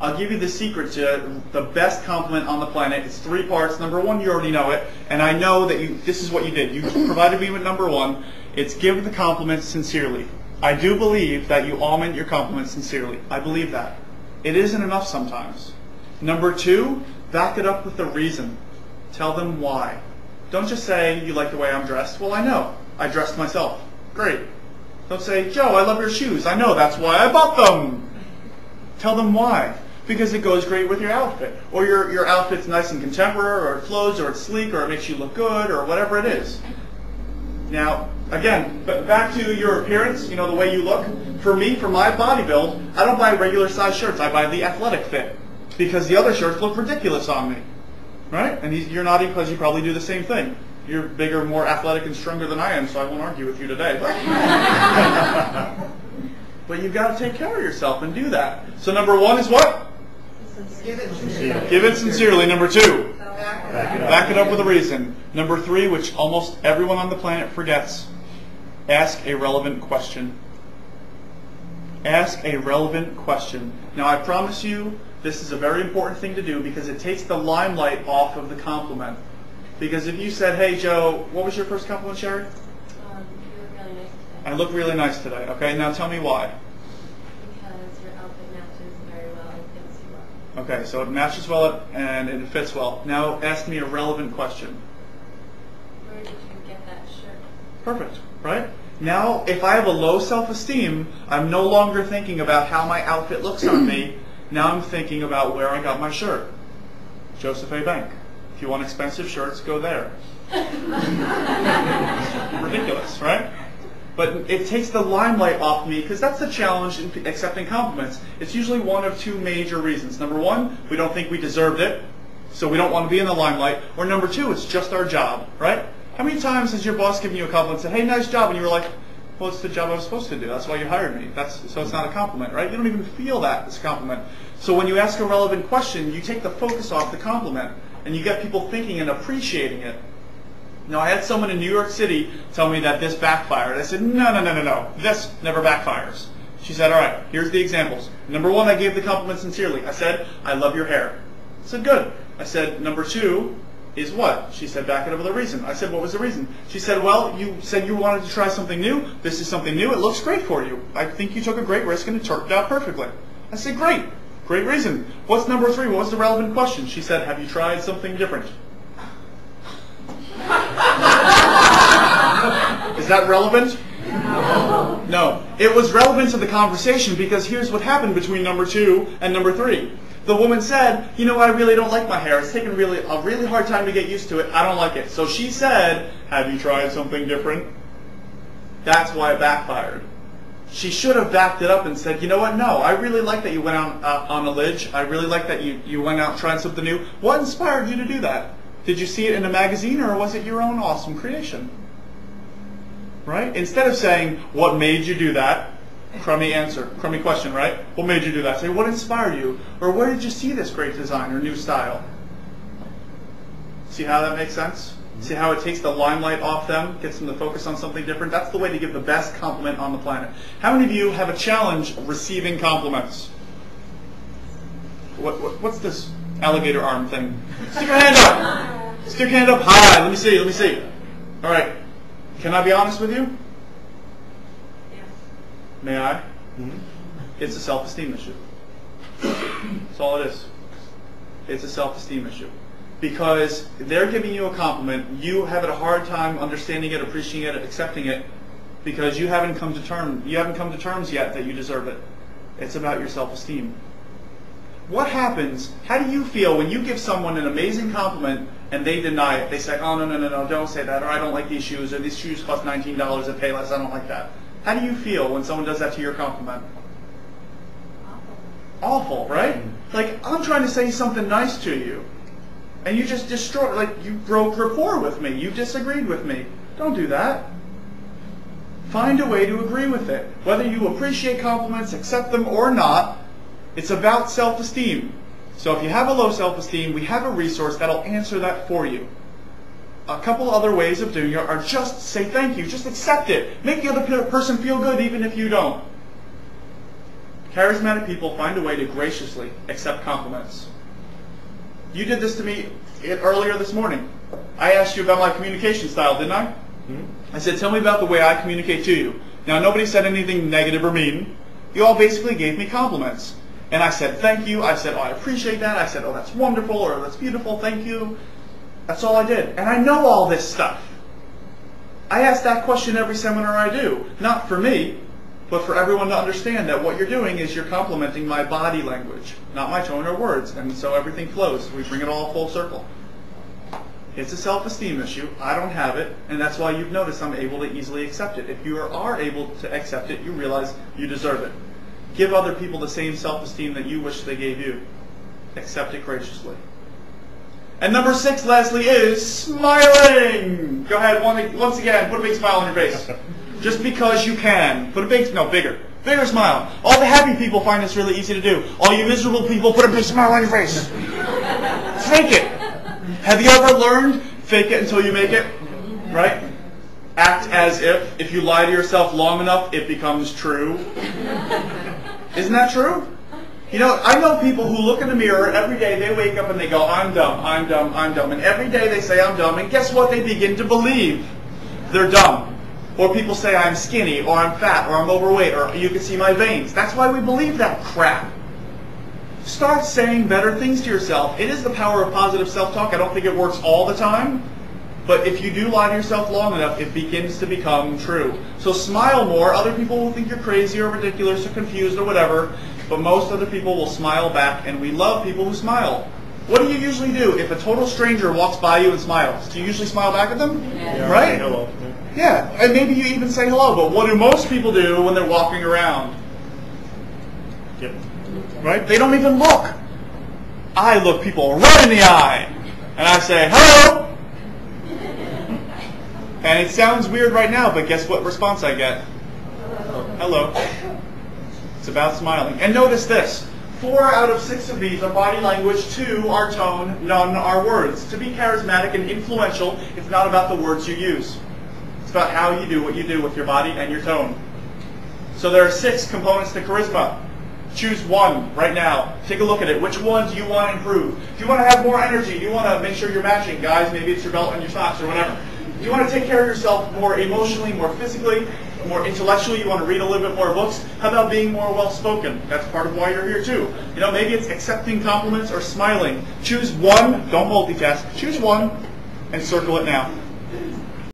I'll give you the secret to the best compliment on the planet. It's three parts. Number one, you already know it, and I know that this is what you did. You provided me with number one. It's give the compliments sincerely. I do believe that you all meant your compliments sincerely. I believe that. It isn't enough sometimes. Number two, back it up with a reason. Tell them why. Don't just say, you like the way I'm dressed. Well, I know. I dressed myself. Great. Don't say, Joe, I love your shoes. I know. That's why I bought them. Tell them why. Because it goes great with your outfit. Or your outfit's nice and contemporary, or it flows, or it's sleek, or it makes you look good, or whatever it is. Now, again, back to your appearance, you know, the way you look. For me, for my body build, I don't buy regular size shirts. I buy the athletic fit. Because the other shirts look ridiculous on me. Right? And you're nodding because you probably do the same thing. You're bigger, more athletic, and stronger than I am, so I won't argue with you today. But, but you've got to take care of yourself and do that. So number one is what? Give it sincerely. Give it sincerely. Number two? Back it up with a reason. Number three, which almost everyone on the planet forgets, ask a relevant question. Ask a relevant question. Now I promise you, this is a very important thing to do because it takes the limelight off of the compliment. Because if you said, hey Joe, what was your first compliment, Sherry? You look really nice today. I look really nice today. Okay, now tell me why. Because your outfit matches very well and fits you well. Okay, so it matches well and it fits well. Now ask me a relevant question. Where did you get that shirt? Perfect, right? Now, if I have a low self-esteem, I'm no longer thinking about how my outfit looks on me. Now I'm thinking about where I got my shirt. Joseph A. Bank. If you want expensive shirts, go there. Ridiculous, right? But it takes the limelight off me because that's the challenge in accepting compliments. It's usually one of two major reasons. Number one, we don't think we deserved it, so we don't want to be in the limelight. Or number two, it's just our job, right? How many times has your boss given you a compliment and said, hey, nice job, and you were like, well, it's the job I was supposed to do. That's why you hired me. So it's not a compliment, right? You don't even feel that as a compliment. So when you ask a relevant question, you take the focus off the compliment, and you get people thinking and appreciating it. Now, I had someone in New York City tell me that this backfired. I said, no. This never backfires. She said, all right, here's the examples. Number one, I gave the compliment sincerely. I said, I love your hair. I said, good. I said, number two is what? She said, back it up with a reason. I said, what was the reason? She said, well, you said you wanted to try something new. This is something new. It looks great for you. I think you took a great risk and it turned out perfectly. I said, great. Great reason. What's number three? What was the relevant question? She said, have you tried something different? Is that relevant? No. It was relevant to the conversation because here's what happened between number two and number three. The woman said, you know, I really don't like my hair. It's taken a really hard time to get used to it. I don't like it. So she said, have you tried something different? That's why it backfired. She should have backed it up and said, you know what, no, I really like that you went out on a ledge. I really like that you went out and tried something new. What inspired you to do that? Did you see it in a magazine or was it your own awesome creation? Right? Instead of saying, what made you do that? Crummy answer, crummy question, right? What made you do that? Say, what inspired you? Or where did you see this great design or new style? See how that makes sense? See how it takes the limelight off them, gets them to focus on something different? That's the way to give the best compliment on the planet. How many of you have a challenge receiving compliments? What's this alligator arm thing? Stick your hand up. Stick your hand up high. Let me see. All right. Can I be honest with you? May I? Mm-hmm. It's a self-esteem issue. That's all it is. It's a self-esteem issue. Because they're giving you a compliment, you have a hard time understanding it, appreciating it, accepting it, because you haven't come to terms yet that you deserve it. It's about your self-esteem. What happens, how do you feel when you give someone an amazing compliment and they deny it? They say, oh, no, don't say that, or I don't like these shoes, or these shoes cost $19 at Payless, I don't like that. How do you feel when someone does that to your compliment? Awful, right? Like, I'm trying to say something nice to you, and you just destroyed, like, you broke rapport with me. You disagreed with me. Don't do that. Find a way to agree with it. Whether you appreciate compliments, accept them, or not, it's about self-esteem. So if you have a low self-esteem, we have a resource that'll answer that for you. A couple other ways of doing it are just say thank you, just accept it. Make the other person feel good even if you don't. Charismatic people find a way to graciously accept compliments. You did this to me earlier this morning. I asked you about my communication style, didn't I? I said, tell me about the way I communicate to you. Now, nobody said anything negative or mean. You all basically gave me compliments. And I said, thank you. I said, oh, I appreciate that. I said, oh, that's wonderful, or that's beautiful, thank you. That's all I did. And I know all this stuff. I ask that question every seminar I do. Not for me, but for everyone to understand that what you're doing is you're complimenting my body language, not my tone or words. And so everything flows. We bring it all full circle. It's a self-esteem issue. I don't have it, and that's why you've noticed I'm able to easily accept it. If you are able to accept it, you realize you deserve it. Give other people the same self-esteem that you wish they gave you. Accept it graciously. And number six, lastly, is smiling. Go ahead, once again, put a big smile on your face. Just because you can. Put a big, no, bigger. Bigger smile. All the happy people find this really easy to do. All you miserable people, put a big smile on your face. Fake it. Have you ever learned, fake it until you make it, right? Act as if. If you lie to yourself long enough, it becomes true. Isn't that true? You know, I know people who look in the mirror every day, they wake up and they go, I'm dumb, I'm dumb, I'm dumb. And every day they say, I'm dumb. And guess what? They begin to believe they're dumb. Or people say, I'm skinny, or I'm fat, or I'm overweight, or you can see my veins. That's why we believe that crap. Start saying better things to yourself. It is the power of positive self-talk. I don't think it works all the time. But if you do lie to yourself long enough, it begins to become true. So smile more. Other people will think you're crazy or ridiculous or confused or whatever. But most other people will smile back, and we love people who smile. What do you usually do if a total stranger walks by you and smiles? Do you usually smile back at them? Yeah. Right? Hello. Yeah. And maybe you even say hello. But what do most people do when they're walking around? Yep. Right? They don't even look. I look people right in the eye, and I say, hello. And it sounds weird right now, but guess what response I get? Hello. Hello. It's about smiling. And notice this. 4 out of 6 of these are body language, 2 are tone, none are words. To be charismatic and influential, it's not about the words you use. It's about how you do what you do with your body and your tone. So there are 6 components to charisma. Choose one right now. Take a look at it. Which one do you want to improve? Do you want to have more energy? Do you want to make sure you're matching? Guys, maybe it's your belt and your socks or whatever. Do you want to take care of yourself more emotionally, more physically, more intellectually? You want to read a little bit more books? How about being more well-spoken? That's part of why you're here too. You know, maybe it's accepting compliments or smiling. Choose one. Don't multitask. Choose one and circle it now.